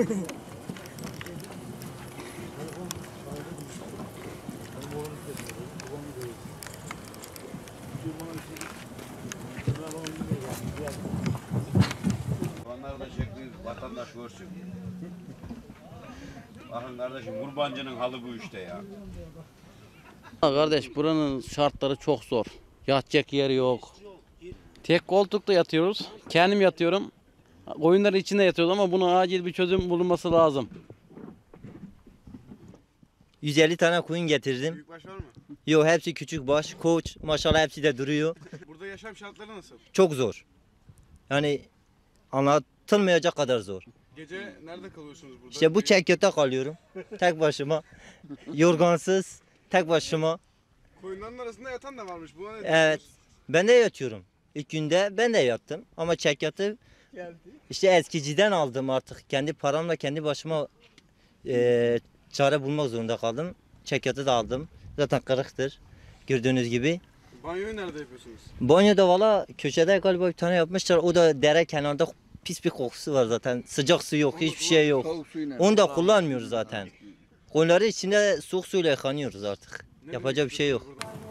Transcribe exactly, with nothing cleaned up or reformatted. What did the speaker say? Onlar da şekli vatandaş görsün. Bakın kardeşim, kurbancının halı bu işte ya. Kardeş, buranın şartları çok zor. Yatacak yer yok. Tek koltukta yatıyoruz. Kendim yatıyorum. Koyunların içinde yatıyoruz ama buna acil bir çözüm bulunması lazım. yüz elli tane koyun getirdim. Büyük baş var mı? Yok, hepsi küçük baş. Koç maşallah hepsi de duruyor. Burada yaşam şartları nasıl? Çok zor. Yani anlatılmayacak kadar zor. Gece nerede kalıyorsunuz burada? İşte bu çekirde kalıyorum. Tek başıma. Yorgansız. Tek başıma. Koyunların arasında yatan da varmış. Buna ne evet. Ben de yatıyorum. İlk günde ben de yattım. Ama çekyatı işte eskiciden aldım artık. Kendi paramla kendi başıma e, çare bulmak zorunda kaldım. Çekyatı da aldım. Zaten kırıktır. Gördüğünüz gibi. Banyoyu nerede yapıyorsunuz? Banyoda valla köşede galiba bir tane yapmışlar. O da dere kenarında pis bir kokusu var zaten. Sıcak su yok. Hiçbir şey yok. Onu da kullanmıyoruz zaten. Koyunları içinde soğuk suyla yıkanıyoruz artık. Yapacak bir şey yok.